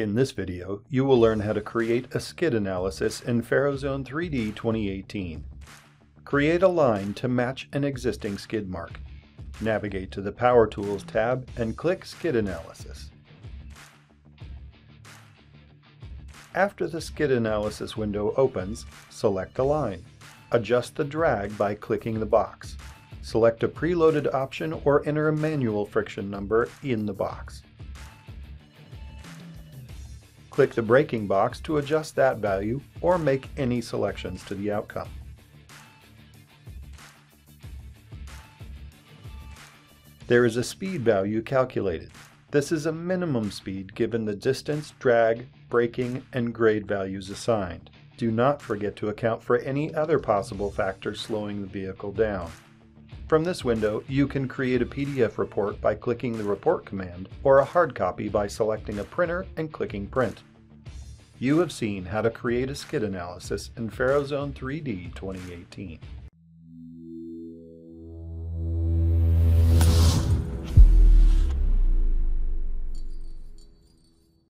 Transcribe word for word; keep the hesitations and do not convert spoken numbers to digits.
In this video, you will learn how to create a skid analysis in FARO Zone three D twenty eighteen. Create a line to match an existing skid mark. Navigate to the Power Tools tab and click Skid Analysis. After the Skid Analysis window opens, select a line. Adjust the drag by clicking the box. Select a preloaded option or enter a manual friction number in the box. Click the braking box to adjust that value or make any selections to the outcome. There is a speed value calculated. This is a minimum speed given the distance, drag, braking, and grade values assigned. Do not forget to account for any other possible factors slowing the vehicle down. From this window, you can create a P D F report by clicking the Report command, or a hard copy by selecting a printer and clicking Print. You have seen how to create a skid analysis in FARO Zone three D twenty eighteen.